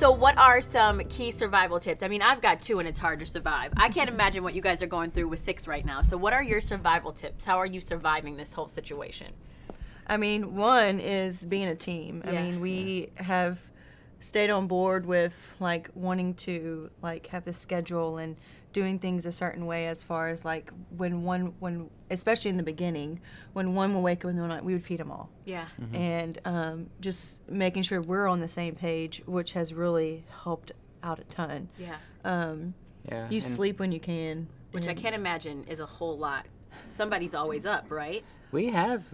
So what are some key survival tips? I mean, I've got two and it's hard to survive. I can't imagine what you guys are going through with six right now. So what are your survival tips? How are you surviving this whole situation? I mean, one is being a team. Yeah. I mean, we have stayed on board with like wanting to like have the schedule and doing things a certain way as far as like when especially in the beginning, when one would wake up in the night, we would feed them all. Yeah. Mm-hmm. And just making sure we're on the same page, which has really helped out a ton. Yeah. You sleep when you can. Which I can't imagine is a whole lot. Somebody's always up, right? We have...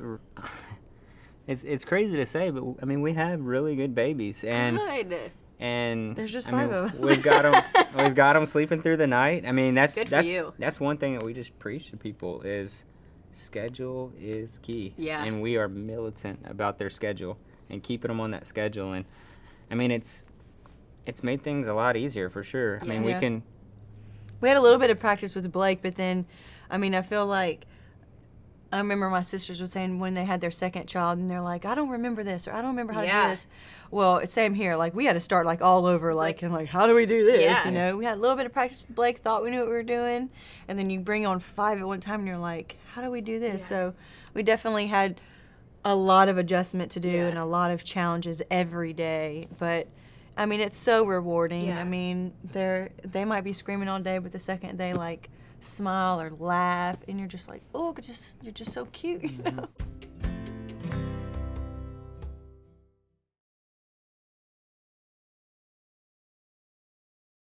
It's crazy to say, but I mean, we have really good babies, and there's just five of them. We've got them sleeping through the night. I mean, that's one thing that we just preach to people is schedule is key. Yeah. And we are militant about their schedule and keeping them on that schedule. And I mean, it's made things a lot easier for sure. Yeah. I mean, we had a little bit of practice with Blake, but then, I mean, I feel like. I remember my sisters were saying when they had their second child, and they're like, I don't remember this, or I don't remember how to do this. Well, same here. Like, we had to start, like, all over, like, how do we do this, you know? We had a little bit of practice with Blake, thought we knew what we were doing, and then you bring on five at one time, and you're like, how do we do this? Yeah. So we definitely had a lot of adjustment to do and a lot of challenges every day, but... I mean, it's so rewarding. Yeah. I mean, they might be screaming all day, but the second they like smile or laugh, and you're just like, oh, you're just so cute, you know?